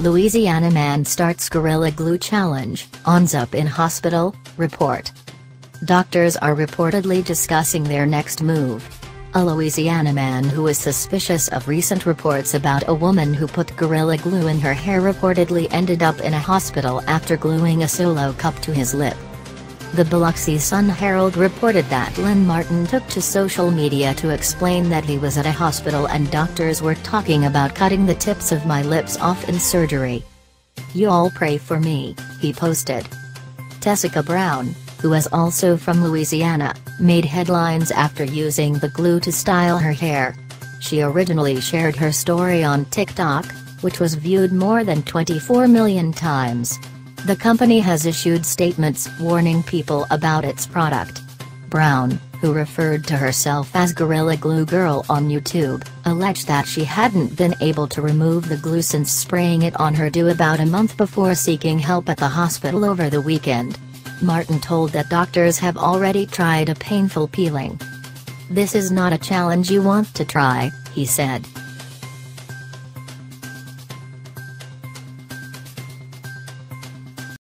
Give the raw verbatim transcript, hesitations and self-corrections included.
Louisiana man starts Gorilla Glue challenge, ends up in hospital, report. Doctors are reportedly discussing their next move. A Louisiana man who is suspicious of recent reports about a woman who put Gorilla Glue in her hair reportedly ended up in a hospital after gluing a solo cup to his lip. The Biloxi Sun-Herald reported that Len Martin took to social media to explain that he was at a hospital and doctors were talking about cutting the tips of my lips off in surgery. "Y'all pray for me," he posted. Tessica Brown, who is also from Louisiana, made headlines after using the glue to style her hair. She originally shared her story on TikTok, which was viewed more than twenty-four million times. The company has issued statements warning people about its product. Brown, who referred to herself as Gorilla Glue Girl on YouTube, alleged that she hadn't been able to remove the glue since spraying it on her due about a month before seeking help at the hospital over the weekend. Martin told that doctors have already tried a painful peeling. "This is not a challenge you want to try," he said.